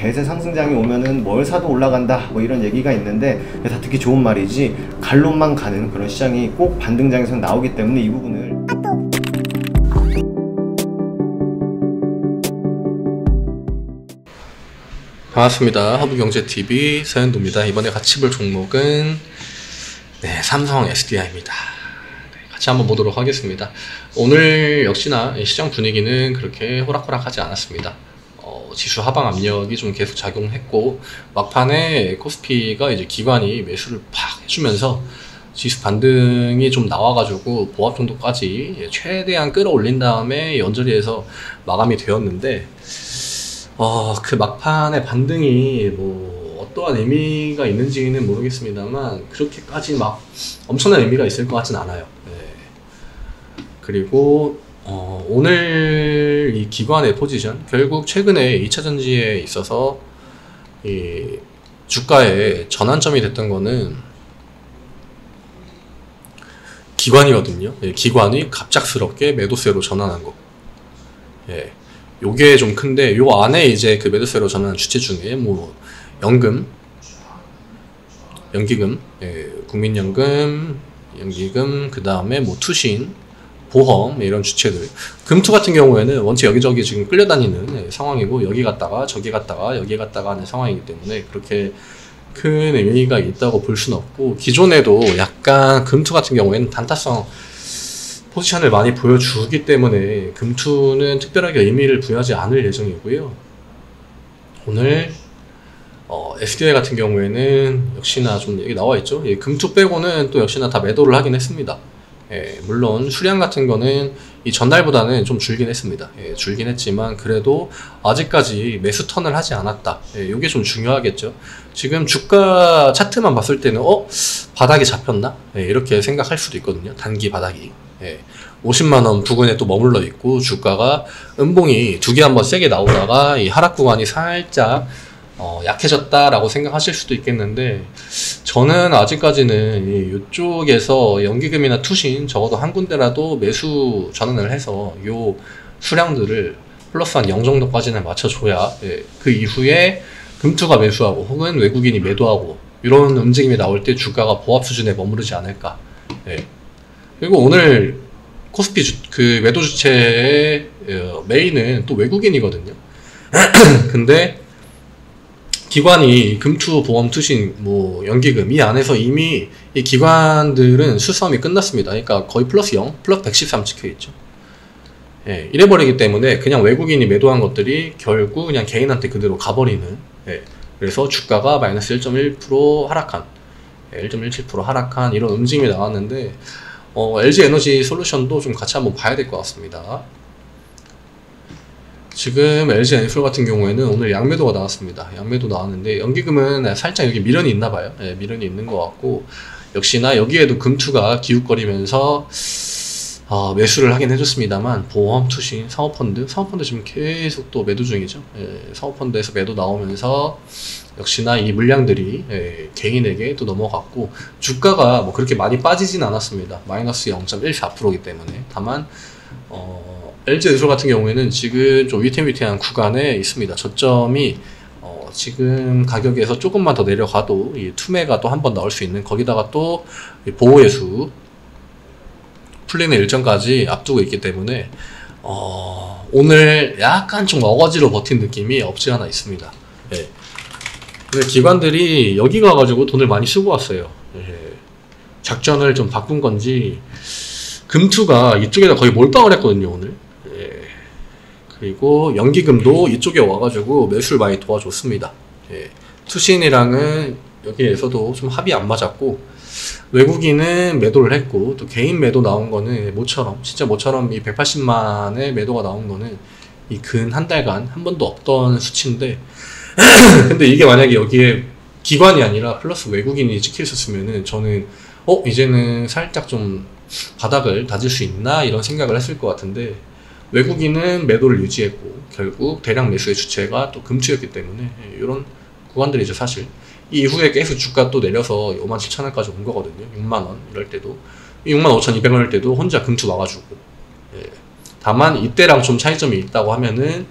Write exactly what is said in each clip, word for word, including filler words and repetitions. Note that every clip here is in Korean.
대세 상승장이 오면은 뭘 사도 올라간다 뭐 이런 얘기가 있는데 다 듣기 좋은 말이지 갈론만 가는 그런 시장이 꼭 반등장에서는 나오기 때문에 이 부분을 반갑습니다. 허브경제티비 서현도입니다. 이번에 같이 볼 종목은 네, 삼성 에스디아이입니다. 같이 한번 보도록 하겠습니다. 오늘 역시나 시장 분위기는 그렇게 호락호락하지 않았습니다. 어, 지수 하방 압력이 좀 계속 작용했고 막판에 코스피가 이제 기관이 매수를 팍 해주면서 지수 반등이 좀 나와가지고 보합 정도까지 최대한 끌어올린 다음에 연저리에서 마감이 되었는데 어, 그 막판의 반등이 뭐 어떠한 의미가 있는지는 모르겠습니다만 그렇게까지 막 엄청난 의미가 있을 것 같진 않아요. 네. 그리고 어, 오늘 이 기관의 포지션 결국 최근에 이차전지에 있어서 이 주가의 전환점이 됐던 거는 기관이거든요. 예, 기관이 갑작스럽게 매도세로 전환한 거. 예, 요게 좀 큰데 요 안에 이제 그 매도세로 전환한 주체 중에 뭐 연금, 연기금, 예, 국민연금, 연기금, 그 다음에 뭐 투신, 보험 이런 주체들, 금투 같은 경우에는 원체 여기저기 지금 끌려다니는 예, 상황이고 여기 갔다가 저기 갔다가 여기 갔다가 하는 상황이기 때문에 그렇게 큰 의미가 있다고 볼 수는 없고 기존에도 약간 금투 같은 경우에는 단타성 포지션을 많이 보여주기 때문에 금투는 특별하게 의미를 부여하지 않을 예정이고요. 오늘 어, 에스디아이 같은 경우에는 역시나 좀 여기 나와있죠. 예, 금투 빼고는 또 역시나 다 매도를 하긴 했습니다. 예, 물론 수량 같은 거는 이 전날보다는 좀 줄긴 했습니다. 예, 줄긴 했지만 그래도 아직까지 매수 턴을 하지 않았다. 예, 이게 좀 중요하겠죠. 지금 주가 차트만 봤을 때는 어? 바닥이 잡혔나? 예, 이렇게 생각할 수도 있거든요. 단기 바닥이. 예, 오십만 원 부근에 또 머물러 있고 주가가 음봉이 두 개 한번 세게 나오다가 이 하락 구간이 살짝 어, 약해졌다라고 생각하실 수도 있겠는데 저는 아직까지는 이쪽에서 연기금이나 투신 적어도 한 군데라도 매수 전환을 해서 요 수량들을 플러스 한 영 정도까지는 맞춰줘야 예, 그 이후에 금투가 매수하고 혹은 외국인이 매도하고 이런 움직임이 나올 때 주가가 보합 수준에 머무르지 않을까. 예. 그리고 오늘 코스피 주, 그 매도 주체의 메인은 또 외국인이거든요. 근데 기관이 금투, 보험, 투신, 뭐 연기금 이 안에서 이미 이 기관들은 수싸움이 끝났습니다. 그러니까 거의 플러스 영, 플러스 백십삼 찍혀있죠. 예, 이래버리기 때문에 그냥 외국인이 매도한 것들이 결국 그냥 개인한테 그대로 가버리는 예, 그래서 주가가 마이너스 일 점 일 퍼센트 하락한 예, 일 점 일칠 퍼센트 하락한 이런 움직임이 나왔는데 어, 엘지에너지솔루션도 좀 같이 한번 봐야 될 것 같습니다. 지금 엘지에너지솔 같은 경우에는 오늘 양매도가 나왔습니다. 양매도 나왔는데 연기금은 살짝 여기 미련이 있나봐요. 예, 미련이 있는 것 같고 역시나 여기에도 금투가 기웃거리면서 어, 매수를 하긴 해줬습니다만 보험, 투신, 사모펀드 사모펀드 지금 계속 또 매도 중이죠. 예, 사모펀드에서 매도 나오면서 역시나 이 물량들이 예, 개인에게 또 넘어갔고 주가가 뭐 그렇게 많이 빠지진 않았습니다. 마이너스 영 점 일사 퍼센트이기 때문에 다만 어, 엘지에너지솔 같은 경우에는 지금 좀 위태위태한 구간에 있습니다. 저점이 어 지금 가격에서 조금만 더 내려가도 이 투매가 또 한 번 나올 수 있는 거기다가 또 보호예수 풀리는 일정까지 앞두고 있기 때문에 어 오늘 약간 좀 어거지로 버틴 느낌이 없지 않아 있습니다. 예. 근데 기관들이 여기 가가지고 돈을 많이 쓰고 왔어요. 예. 작전을 좀 바꾼 건지 금투가 이쪽에다 거의 몰빵을 했거든요 오늘. 예. 그리고 연기금도 이쪽에 와가지고 매수를 많이 도와줬습니다. 예. 투신이랑은 여기에서도 좀 합이 안 맞았고 외국인은 매도를 했고 또 개인 매도 나온 거는 모처럼 진짜 모처럼 이 백팔십만의 매도가 나온 거는 이 근 한 달간 한 번도 없던 수치인데 근데 이게 만약에 여기에 기관이 아니라 플러스 외국인이 찍혀 있었으면은 저는 어 이제는 살짝 좀 바닥을 다질 수 있나 이런 생각을 했을 것 같은데 외국인은 매도를 유지했고 결국 대량 매수의 주체가 또 금투였기 때문에 이런 구간들이 이제 사실 이 이후에 계속 주가 또 내려서 오만 칠천 원까지 온 거거든요. 육만 원 이럴 때도 육만 오천 이백 원일 때도 혼자 금투 막아주고 예. 다만 이때랑 좀 차이점이 있다고 하면은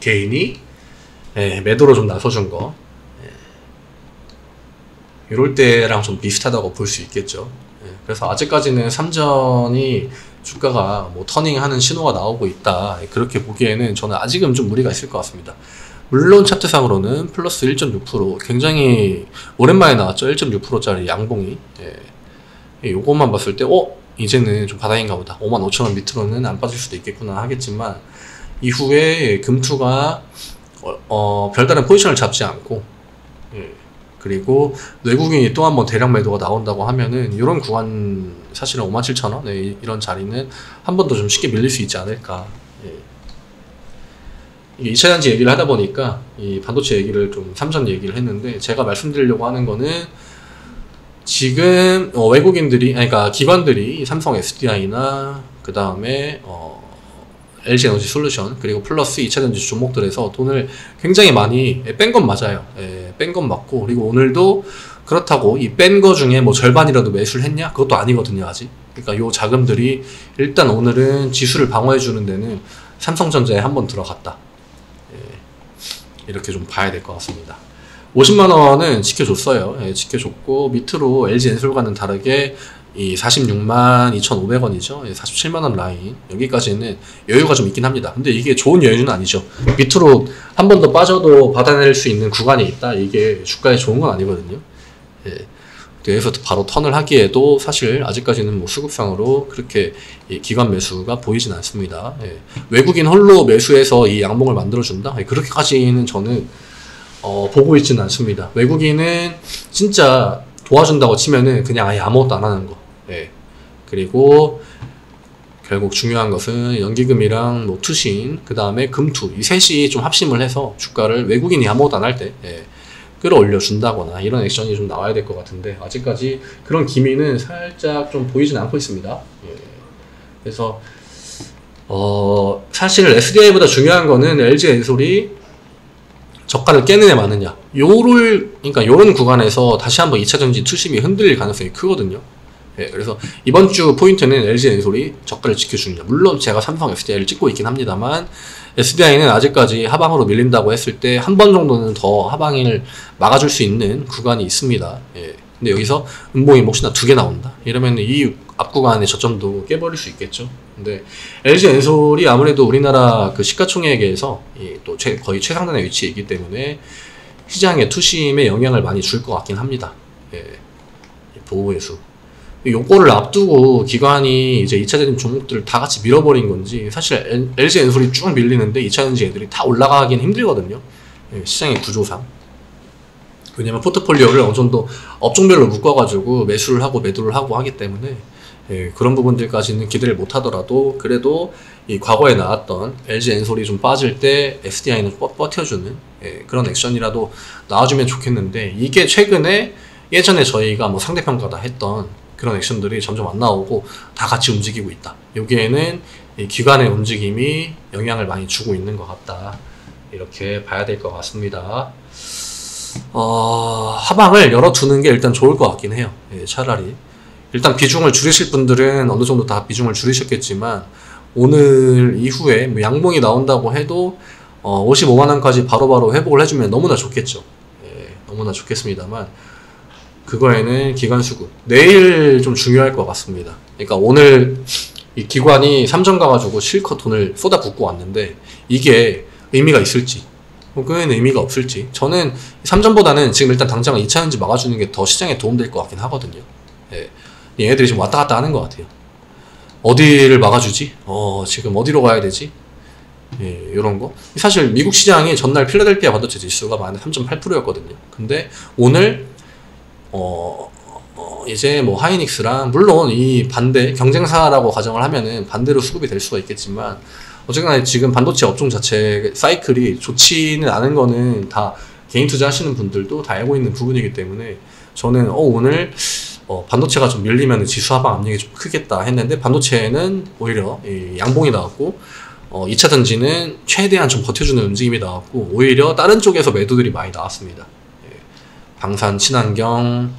개인이 예, 매도로 좀 나서준 거, 예, 이럴 때랑 좀 비슷하다고 볼 수 있겠죠. 예, 그래서 아직까지는 삼전이 주가가 뭐 터닝하는 신호가 나오고 있다, 그렇게 보기에는 저는 아직은 좀 무리가 있을 것 같습니다. 물론 차트상으로는 플러스 일 점 육 퍼센트 굉장히 오랜만에 나왔죠. 일 점 육 퍼센트짜리 양봉이. 예, 요것만 봤을 때 어? 이제는 좀 바닥인가 보다, 오만 오천 원 밑으로는 안 빠질 수도 있겠구나 하겠지만, 이후에 금투가 어, 어, 별다른 포지션을 잡지 않고, 예, 그리고 외국인이 또 한번 대량 매도가 나온다고 하면은 이런 구간, 사실은 오만 칠천 원, 예, 이런 자리는 한 번 더 좀 쉽게 밀릴 수 있지 않을까. 예. 이게 이차전지 얘기를 하다 보니까 이 반도체 얘기를 좀 삼전 얘기를 했는데, 제가 말씀드리려고 하는 거는 지금 어, 외국인들이, 아니, 그러니까 기관들이 삼성 에스디아이나 그 다음에 어, 엘지에너지솔루션 그리고 플러스 이차전지 종목들에서 돈을 굉장히 많이 뺀 건 맞아요. 예, 뺀 건 맞고, 그리고 오늘도 그렇다고 이 뺀 거 중에 뭐 절반이라도 매수를 했냐? 그것도 아니거든요, 아직. 그러니까 요 자금들이 일단 오늘은 지수를 방어해주는 데는 삼성전자에 한번 들어갔다, 예, 이렇게 좀 봐야 될 것 같습니다. 오십만 원은 지켜줬어요. 예, 지켜줬고, 밑으로 엘지에너지솔과는 다르게 이 사십육만 이천오백 원이죠. 예, 사십칠만 원 라인, 여기까지는 여유가 좀 있긴 합니다. 근데 이게 좋은 여유는 아니죠. 밑으로 한 번 더 빠져도 받아낼 수 있는 구간이 있다, 이게 주가에 좋은 건 아니거든요. 예, 그래서 바로 턴을 하기에도 사실 아직까지는 뭐 수급상으로 그렇게 이 기관 매수가 보이진 않습니다. 예, 외국인 홀로 매수해서 이 양봉을 만들어준다, 예, 그렇게까지는 저는 어, 보고 있지는 않습니다. 외국인은 진짜 도와준다고 치면은 그냥 아예 아무것도 안 하는 거. 예. 그리고 결국 중요한 것은 연기금이랑 뭐 투신, 그 다음에 금투, 이 셋이 좀 합심을 해서 주가를 외국인이 아무것도 안 할 때, 예, 끌어올려 준다거나 이런 액션이 좀 나와야 될 것 같은데, 아직까지 그런 기미는 살짝 좀 보이진 않고 있습니다. 예. 그래서 어, 사실 에스디아이보다 중요한 거는 엘지에너지솔이 저가를 깨느냐 마느냐, 요를, 그러니까 요런 구간에서 다시 한번 이차전지 투심이 흔들릴 가능성이 크거든요. 예, 그래서 이번 주 포인트는 엘지에너지솔이 저가를 지켜주느냐. 물론 제가 삼성 에스디아이를 찍고 있긴 합니다만, 에스디아이는 아직까지 하방으로 밀린다고 했을 때 한 번 정도는 더 하방을 막아줄 수 있는 구간이 있습니다. 예, 근데 여기서 음봉이 혹시나 두 개 나온다 이러면 이 앞구간의 저점도 깨버릴 수 있겠죠. 근데 엘지에너지솔이 아무래도 우리나라 그 시가총액에서 또 최, 거의 최상단의 위치에 있기 때문에 시장의 투심에 영향을 많이 줄 것 같긴 합니다. 예, 보호예수. 요거를 앞두고 기관이 이제 이차전지 종목들을 다 같이 밀어버린 건지, 사실 엘지에너지솔이 쭉 밀리는데 이차전지 애들이 다 올라가긴 힘들거든요. 예, 시장의 구조상. 왜냐면 포트폴리오를 어느 정도 업종별로 묶어가지고 매수를 하고 매도를 하고 하기 때문에, 예, 그런 부분들까지는 기대를 못하더라도 그래도 이 과거에 나왔던 엘지에너지솔이 좀 빠질 때 에스디아이는 버텨주는, 예, 그런 액션이라도 나와주면 좋겠는데, 이게 최근에 예전에 저희가 뭐 상대평가다 했던 그런 액션들이 점점 안 나오고 다 같이 움직이고 있다, 여기에는 이 기관의 움직임이 영향을 많이 주고 있는 것 같다, 이렇게 봐야 될 것 같습니다. 어, 하방을 열어두는 게 일단 좋을 것 같긴 해요. 예, 차라리 일단 비중을 줄이실 분들은 어느 정도 다 비중을 줄이셨겠지만, 오늘 이후에 뭐 양봉이 나온다고 해도 어, 오십오만 원까지 바로바로 회복을 해주면 너무나 좋겠죠. 예, 너무나 좋겠습니다만, 그거에는 기관 수급 내일 좀 중요할 것 같습니다. 그러니까 오늘 이 기관이 삼전 가가지고 실컷 돈을 쏟아붓고 왔는데, 이게 의미가 있을지 혹은 의미가 없을지, 저는 삼전보다는 지금 일단 당장 이차전지 막아주는 게 더 시장에 도움될 것 같긴 하거든요. 예, 얘네들이 지금 왔다 갔다 하는 것 같아요. 어디를 막아주지? 어, 지금 어디로 가야 되지? 예, 이런 거. 사실 미국 시장이 전날 필라델피아 반도체 지수가 삼 점 팔 퍼센트였거든요. 근데 오늘 어, 어, 이제 뭐 하이닉스랑, 물론 이 반대 경쟁사라고 가정을 하면은 반대로 수급이 될 수가 있겠지만, 어쨌거나 지금 반도체 업종 자체 사이클이 좋지는 않은 거는 다 개인 투자하시는 분들도 다 알고 있는 부분이기 때문에, 저는 어, 오늘 어, 반도체가 좀 밀리면 지수 하방 압력이 좀 크겠다 했는데, 반도체는 오히려 이 양봉이 나왔고, 어, 이차전지는 최대한 좀 버텨주는 움직임이 나왔고, 오히려 다른 쪽에서 매도들이 많이 나왔습니다. 예, 방산, 친환경,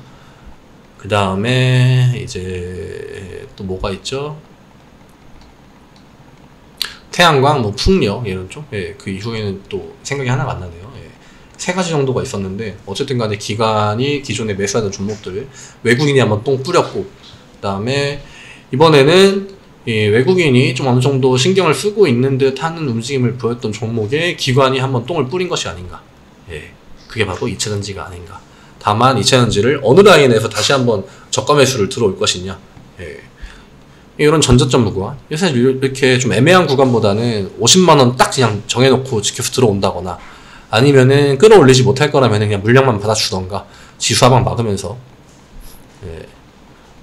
그 다음에 이제 또 뭐가 있죠? 태양광, 뭐 풍력 이런 쪽. 예, 그 이후에는 또 생각이 하나가 안 나네요. 예. 세 가지 정도가 있었는데, 어쨌든 간에 기관이 기존에 매수하던 종목들, 외국인이 한번 똥 뿌렸고, 그 다음에 이번에는 예, 외국인이 좀 어느 정도 신경을 쓰고 있는 듯 하는 움직임을 보였던 종목에 기관이 한번 똥을 뿌린 것이 아닌가. 예, 그게 바로 이차전지가 아닌가. 다만 이차전지를 어느 라인에서 다시 한번 저가 매수를 들어올 것이냐. 예, 이런 전저점 무구간, 요새 이렇게 좀 애매한 구간보다는 오십만 원 딱 그냥 정해놓고 지켜서 들어온다거나, 아니면은 끌어올리지 못할 거라면 그냥 물량만 받아주던가, 지수 하방 막으면서, 예,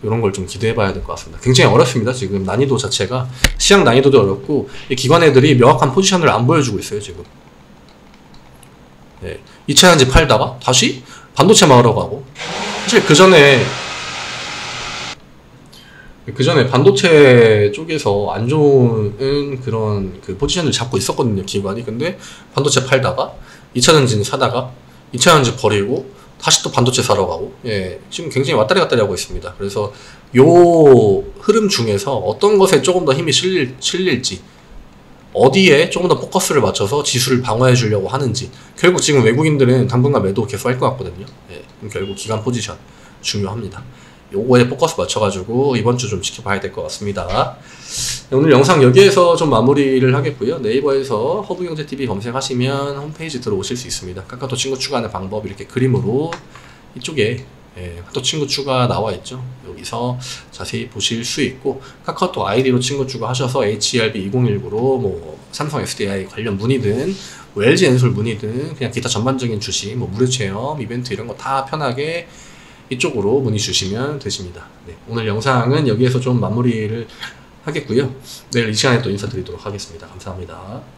이런 걸 좀 기대해 봐야 될 것 같습니다. 굉장히 어렵습니다. 지금 난이도 자체가, 시장 난이도도 어렵고, 이 기관 애들이 명확한 포지션을 안 보여주고 있어요 지금. 예, 이차전지 팔다가 다시 반도체 막으러 가고, 사실 그 전에 그 전에 반도체 쪽에서 안 좋은 그런 그 포지션을 잡고 있었거든요 기관이. 근데 반도체 팔다가 이차전지는 사다가 이차전지 버리고 다시 또 반도체 사러 가고, 예, 지금 굉장히 왔다리 갔다리 하고 있습니다. 그래서 요 흐름 중에서 어떤 것에 조금 더 힘이 실릴, 실릴지, 어디에 조금 더 포커스를 맞춰서 지수를 방어해 주려고 하는지, 결국 지금 외국인들은 당분간 매도 계속 할 것 같거든요. 예, 그럼 결국 기간 포지션 중요합니다. 요거에 포커스 맞춰가지고 이번 주 좀 지켜봐야 될 것 같습니다. 네, 오늘 영상 여기에서 좀 마무리를 하겠고요. 네이버에서 허브경제티비 검색하시면 홈페이지 들어오실 수 있습니다. 카카오톡 친구 추가하는 방법, 이렇게 그림으로 이쪽에 예, 카카오톡 친구 추가 나와 있죠. 여기서 자세히 보실 수 있고, 카카오톡 아이디로 친구 추가하셔서 에이치알비 이공일구로 뭐 삼성 에스디아이 관련 문의든 뭐 엘지에너지솔 문의든 그냥 기타 전반적인 주식, 뭐 무료체험, 이벤트 이런 거 다 편하게 이쪽으로 문의 주시면 되십니다. 네, 오늘 영상은 여기에서 좀 마무리를 하겠고요. 내일 이 시간에 또 인사드리도록 하겠습니다. 감사합니다.